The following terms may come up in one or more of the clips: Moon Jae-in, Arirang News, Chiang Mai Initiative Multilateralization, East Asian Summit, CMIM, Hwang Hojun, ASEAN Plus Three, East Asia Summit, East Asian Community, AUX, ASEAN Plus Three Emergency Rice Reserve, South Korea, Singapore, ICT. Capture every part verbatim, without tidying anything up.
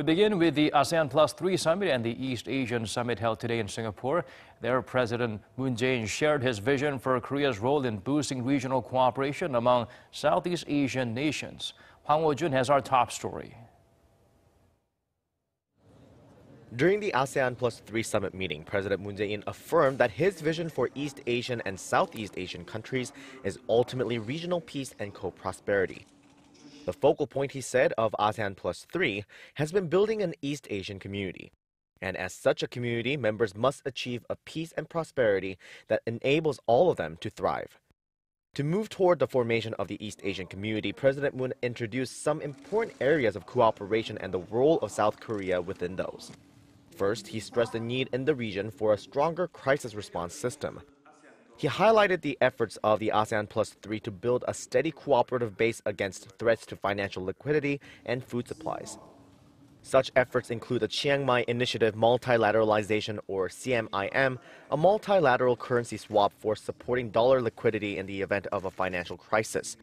We begin with the ASEAN Plus Three Summit and the East Asian Summit held today in Singapore. There, President Moon Jae-in shared his vision for Korea's role in boosting regional cooperation among Southeast Asian nations. Hwang Hojun has our top story. During the ASEAN Plus Three Summit meeting, President Moon Jae-in affirmed that his vision for East Asian and Southeast Asian countries is ultimately regional peace and co-prosperity. The focal point, he said, of ASEAN Plus Three has been building an East Asian community. And as such a community, members must achieve a peace and prosperity that enables all of them to thrive. To move toward the formation of the East Asian community, President Moon introduced some important areas of cooperation and the role of South Korea within those. First, he stressed the need in the region for a stronger crisis response system. He highlighted the efforts of the ASEAN Plus Three to build a steady cooperative base against threats to financial liquidity and food supplies. Such efforts include the Chiang Mai Initiative Multilateralization, or C M I M, a multilateral currency swap for supporting dollar liquidity in the event of a financial crisis.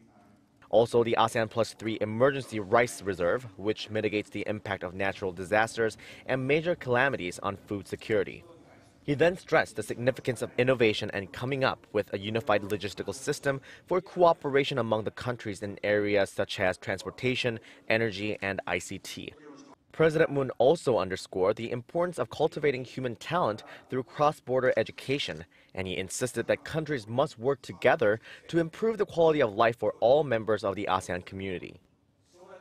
Also, the ASEAN Plus Three Emergency Rice Reserve, which mitigates the impact of natural disasters and major calamities on food security. He then stressed the significance of innovation and coming up with a unified logistical system for cooperation among the countries in areas such as transportation, energy, and I C T. President Moon also underscored the importance of cultivating human talent through cross-border education, and he insisted that countries must work together to improve the quality of life for all members of the ASEAN community.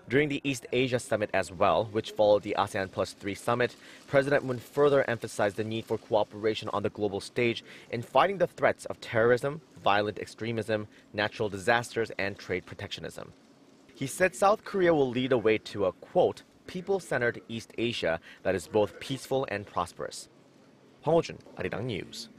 During the East Asia Summit as well, which followed the ASEAN Plus Three Summit, President Moon further emphasized the need for cooperation on the global stage in fighting the threats of terrorism, violent extremism, natural disasters, and trade protectionism. He said South Korea will lead the way to a, quote, people-centered East Asia that is both peaceful and prosperous. Hwang Hojun, Arirang News.